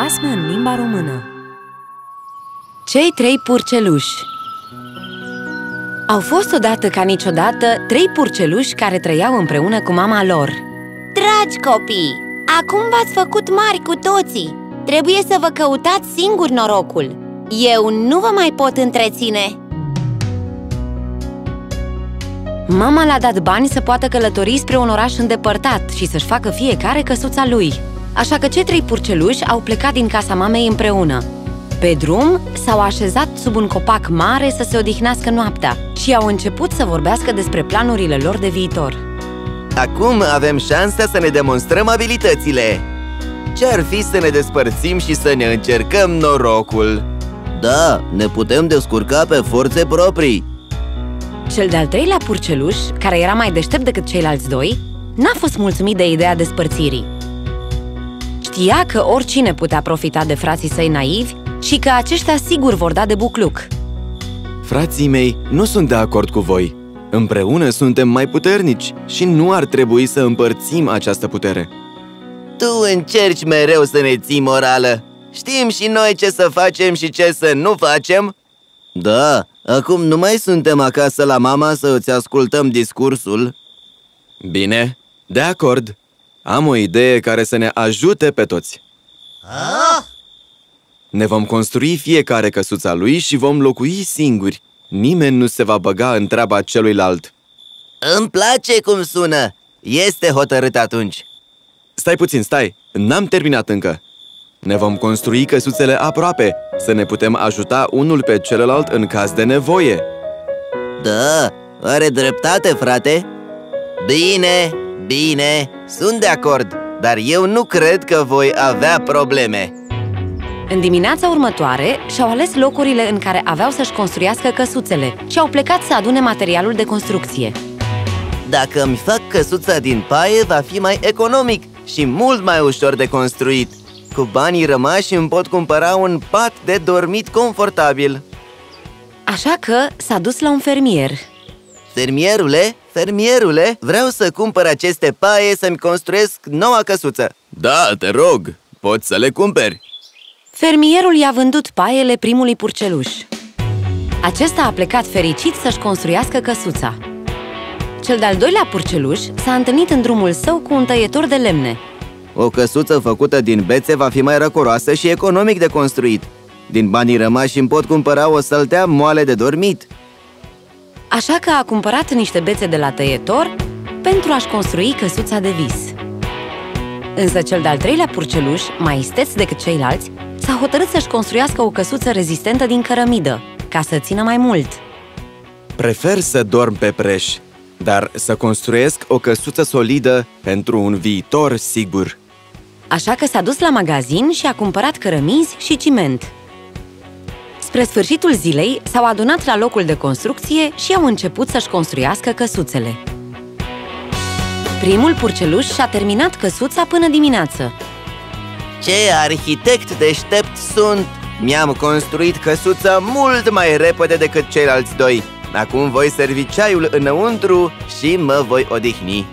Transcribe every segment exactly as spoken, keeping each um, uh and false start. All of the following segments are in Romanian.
basme în limba română. Cei trei purceluși. Au fost odată ca niciodată trei purceluși care trăiau împreună cu mama lor. Dragi copii, acum v-ați făcut mari cu toții. Trebuie să vă căutați singuri norocul. Eu nu vă mai pot întreține. Mama le-a dat bani să poată călători spre un oraș îndepărtat și să-și facă fiecare căsuța lui. Așa că cei trei purceluși au plecat din casa mamei împreună. Pe drum, s-au așezat sub un copac mare să se odihnească noaptea și au început să vorbească despre planurile lor de viitor. Acum avem șansa să ne demonstrăm abilitățile. Ce-ar fi să ne despărțim și să ne încercăm norocul? Da, ne putem descurca pe forțe proprii. Cel de-al treilea purceluș, care era mai deștept decât ceilalți doi, n-a fost mulțumit de ideea despărțirii. Știa că oricine putea profita de frații săi naivi și că aceștia sigur vor da de bucluc. Frații mei, nu sunt de acord cu voi. Împreună suntem mai puternici și nu ar trebui să împărțim această putere. Tu încerci mereu să ne ții morală. Știm și noi ce să facem și ce să nu facem. Da, acum nu mai suntem acasă la mama să îți ascultăm discursul. Bine, de acord. Am o idee care să ne ajute pe toți. Ah! Ne vom construi fiecare căsuța lui și vom locui singuri. Nimeni nu se va băga în treaba celuilalt. Îmi place cum sună. Este hotărât atunci. Stai puțin, stai. N-am terminat încă. Ne vom construi căsuțele aproape, să ne putem ajuta unul pe celălalt în caz de nevoie. Da, are dreptate, frate. Bine, bine, sunt de acord, dar eu nu cred că voi avea probleme. În dimineața următoare, și-au ales locurile în care aveau să-și construiască căsuțele și au plecat să adune materialul de construcție. Dacă îmi fac căsuța din paie, va fi mai economic și mult mai ușor de construit. Cu banii rămași îmi pot cumpăra un pat de dormit confortabil. Așa că s-a dus la un fermier. Fermierule, fermierule, vreau să cumpăr aceste paie să-mi construiesc noua căsuță. Da, te rog, poți să le cumperi. Fermierul i-a vândut paiele primului purceluș. Acesta a plecat fericit să-și construiască căsuța. Cel de-al doilea purceluș s-a întâlnit în drumul său cu un tăietor de lemne. O căsuță făcută din bețe va fi mai răcoroasă și economic de construit. Din banii rămași îmi pot cumpăra o săltea moale de dormit. Așa că a cumpărat niște bețe de la tăietor pentru a-și construi căsuța de vis. Însă cel de-al treilea purceluș, mai isteț decât ceilalți, s-a hotărât să-și construiască o căsuță rezistentă din cărămidă, ca să țină mai mult. Prefer să dorm pe preș, dar să construiesc o căsuță solidă pentru un viitor sigur. Așa că s-a dus la magazin și a cumpărat cărămizi și ciment. Spre sfârșitul zilei, s-au adunat la locul de construcție și au început să-și construiască căsuțele. Primul purceluș și-a terminat căsuța până dimineață. Ce arhitect deștept sunt! Mi-am construit căsuța mult mai repede decât ceilalți doi. Acum voi servi ceaiul înăuntru și mă voi odihni.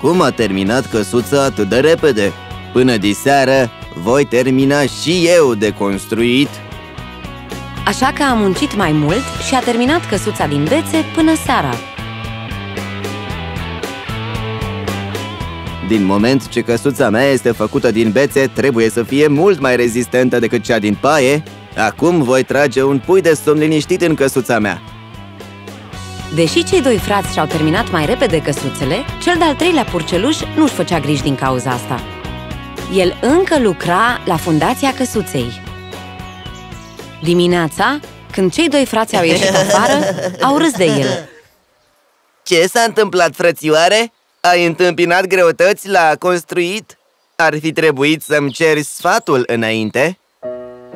Cum a terminat căsuța atât de repede? Până diseară voi termina și eu de construit. Așa că a muncit mai mult și a terminat căsuța din bețe până seara. Din moment ce căsuța mea este făcută din bețe, trebuie să fie mult mai rezistentă decât cea din paie. Acum voi trage un pui de somn liniștit în căsuța mea. Deși cei doi frați și-au terminat mai repede căsuțele, cel de-al treilea purceluș nu-și făcea griji din cauza asta. El încă lucra la fundația căsuței. Dimineața, când cei doi frați au ieșit afară, au râs de el. Ce s-a întâmplat, frățioare? Ai întâmpinat greutăți la construit? Ar fi trebuit să-mi ceri sfatul înainte?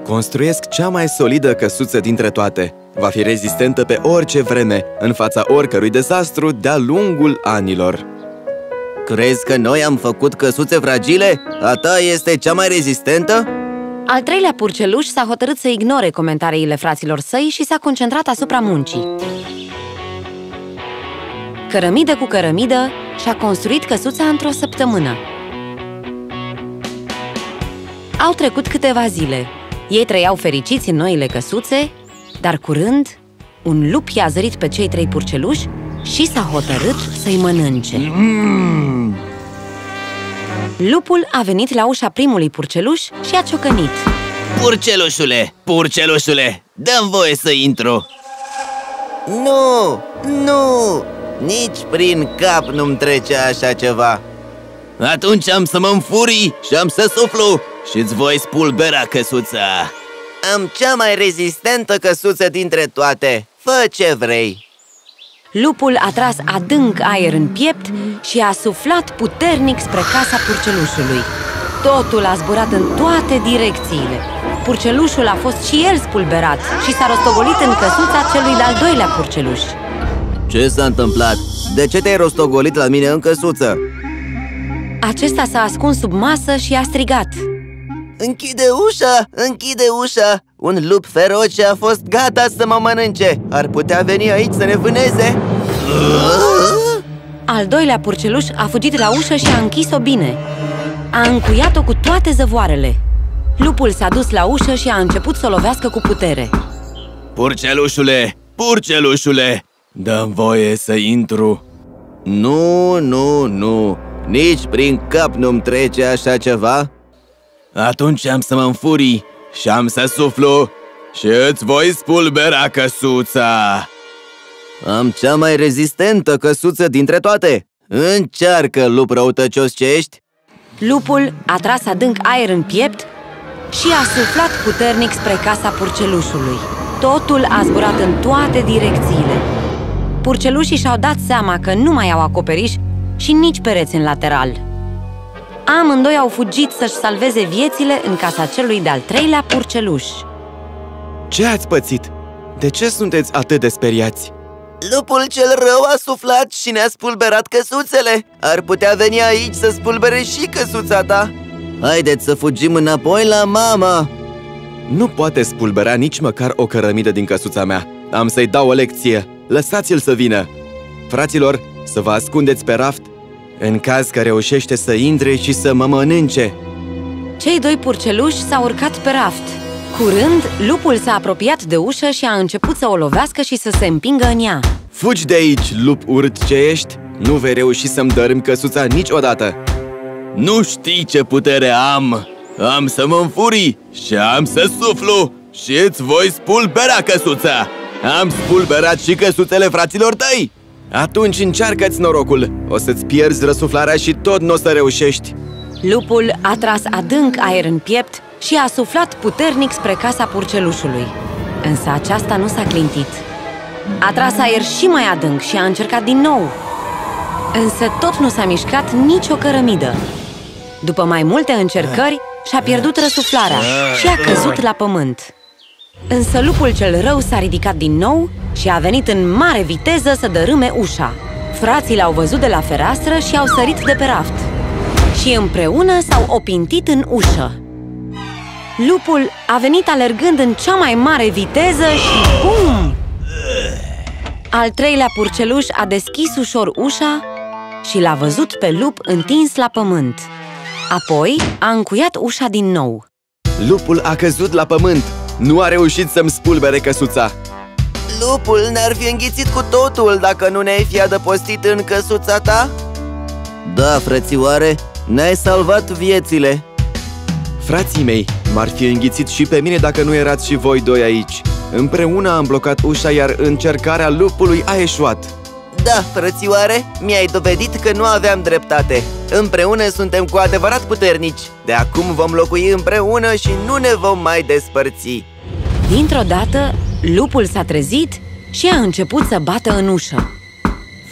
Construiesc cea mai solidă căsuță dintre toate. Va fi rezistentă pe orice vreme, în fața oricărui dezastru de-a lungul anilor. Crezi că noi am făcut căsuțe fragile? A ta este cea mai rezistentă? Al treilea purceluș s-a hotărât să ignore comentariile fraților săi și s-a concentrat asupra muncii. Cărămidă cu cărămidă și-a construit căsuța într-o săptămână. Au trecut câteva zile. Ei trăiau fericiți în noile căsuțe, dar curând, un lup i-a zărit pe cei trei purceluși și s-a hotărât să-i mănânce. Mm. Lupul a venit la ușa primului purceluș și a ciocănit. Purcelușule, purcelușule, dă-mi voie să intru! Nu, nu, nici prin cap nu-mi trece așa ceva. Atunci am să mă înfurii și am să suflu și-ți voi spulbera căsuța. Am cea mai rezistentă căsuță dintre toate. Fă ce vrei. Lupul a tras adânc aer în piept și a suflat puternic spre casa purcelușului. Totul a zburat în toate direcțiile. Purcelușul a fost și el spulberat și s-a rostogolit în căsuța celui de-al doilea purceluș. Ce s-a întâmplat? De ce te-ai rostogolit la mine în căsuță? Acesta s-a ascuns sub masă și a strigat: Închide ușa! Închide ușa! Un lup feroce a fost gata să mă mănânce! Ar putea veni aici să ne vâneze! Al doilea purceluș a fugit la ușă și a închis-o bine. A încuiat-o cu toate zăvoarele. Lupul s-a dus la ușă și a început să o lovească cu putere. Purcelușule! Purcelușule! Dă-mi voie să intru! Nu, nu, nu! Nici prin cap nu-mi trece așa ceva. Atunci am să mă înfurii și am să suflu și îți voi spulbera căsuța. Am cea mai rezistentă căsuță dintre toate. Încearcă, lup răutăcios ce ești. Lupul a tras adânc aer în piept și a suflat puternic spre casa purcelușului. Totul a zburat în toate direcțiile. Purcelușii și-au dat seama că nu mai au acoperiș și nici pereți în lateral. Amândoi au fugit să-și salveze viețile în casa celui de-al treilea purceluș. Ce ați pățit? De ce sunteți atât de speriați? Lupul cel rău a suflat și ne-a spulberat căsuțele. Ar putea veni aici să spulbere și căsuța ta. Haideți să fugim înapoi la mama. Nu poate spulbera nici măcar o cărămidă din căsuța mea. Am să-i dau o lecție. Lăsați-l să vină. Fraților, să vă ascundeți pe raft în caz că reușește să intre și să mă mănânce. Cei doi purceluși s-au urcat pe raft. Curând, lupul s-a apropiat de ușă și a început să o lovească și să se împingă în ea. Fugi de aici, lup urât ce ești! Nu vei reuși să-mi dărâm căsuța niciodată! Nu știi ce putere am! Am să mă înfurii și am să suflu și îți voi spulbera căsuța! Am spulberat și căsuțele fraților tăi! Atunci încearcă-ți norocul! O să-ți pierzi răsuflarea și tot nu o să reușești! Lupul a tras adânc aer în piept și a suflat puternic spre casa purcelușului. Însă aceasta nu s-a clintit. A tras aer și mai adânc și a încercat din nou. Însă tot nu s-a mișcat nicio cărămidă. După mai multe încercări, și-a pierdut răsuflarea și a căzut la pământ. Însă lupul cel rău s-a ridicat din nou și a venit în mare viteză să dărâme ușa. Frații l-au văzut de la fereastră și au sărit de pe raft. Și împreună s-au opintit în ușă. Lupul a venit alergând în cea mai mare viteză și bum! Al treilea purceluș a deschis ușor ușa și l-a văzut pe lup întins la pământ. Apoi a încuiat ușa din nou. Lupul a căzut la pământ. Nu a reușit să-mi spulbere căsuța. Lupul ne-ar fi înghițit cu totul dacă nu ne-ai fi adăpostit în căsuța ta? Da, frățioare, ne-ai salvat viețile. Frații mei, m-ar fi înghițit și pe mine dacă nu erați și voi doi aici. Împreună am blocat ușa, iar încercarea lupului a eșuat. Da, frățioare, mi-ai dovedit că nu aveam dreptate. Împreună suntem cu adevărat puternici. De acum vom locui împreună și nu ne vom mai despărți. Dintr-o dată, lupul s-a trezit și a început să bată în ușă.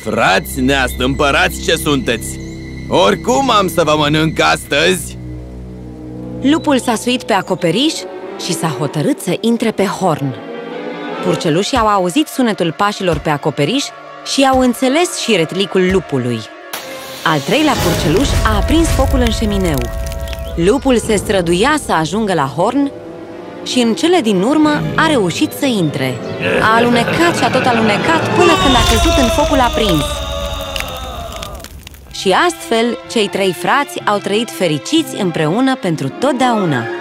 Frați neastâmpărați ce sunteți! Oricum am să vă mănânc astăzi! Lupul s-a suit pe acoperiș și s-a hotărât să intre pe horn. Purcelușii au auzit sunetul pașilor pe acoperiș și au înțeles și retlicul lupului. Al treilea purceluș a aprins focul în șemineu. Lupul se străduia să ajungă la horn și în cele din urmă a reușit să intre. A alunecat și a tot alunecat până când a căzut în focul aprins. Și astfel, cei trei frați au trăit fericiți împreună pentru totdeauna.